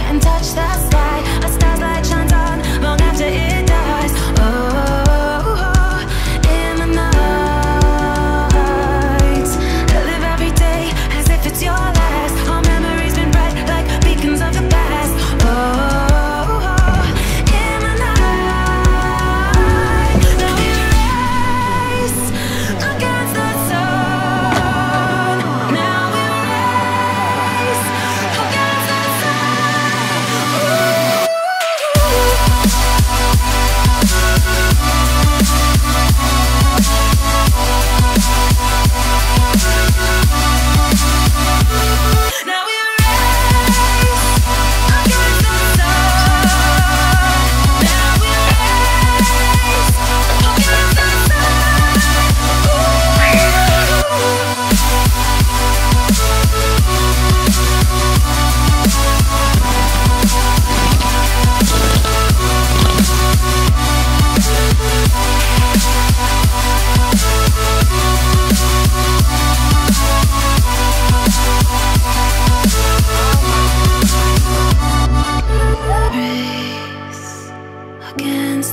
and touch the sky. A star's light shines on long after it dies. Oh, in the night I live every day as if it's your last. Our memories been bright like beacons of the past. Oh, in the night now we race against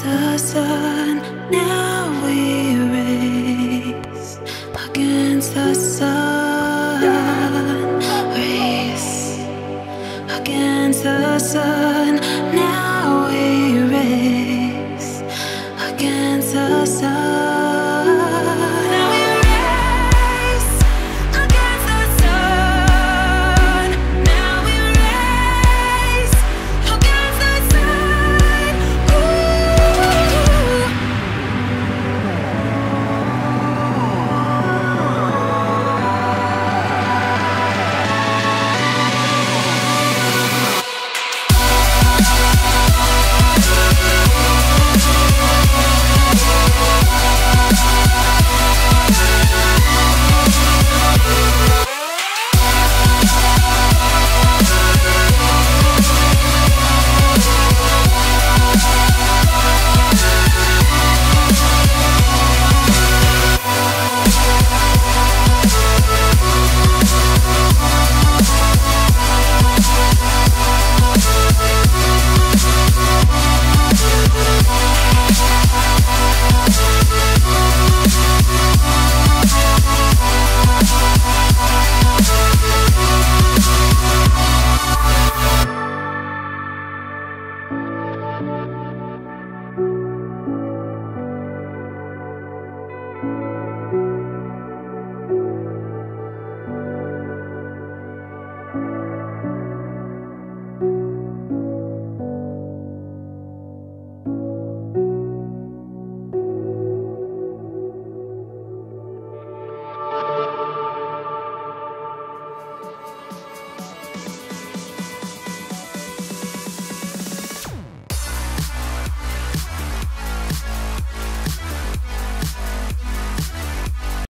the sun. Now we race against the sun. Now we race against the sun. Now we race against the sun. Race against the sun. Now we race against the sun. Race against the sun. Now we race against the sun.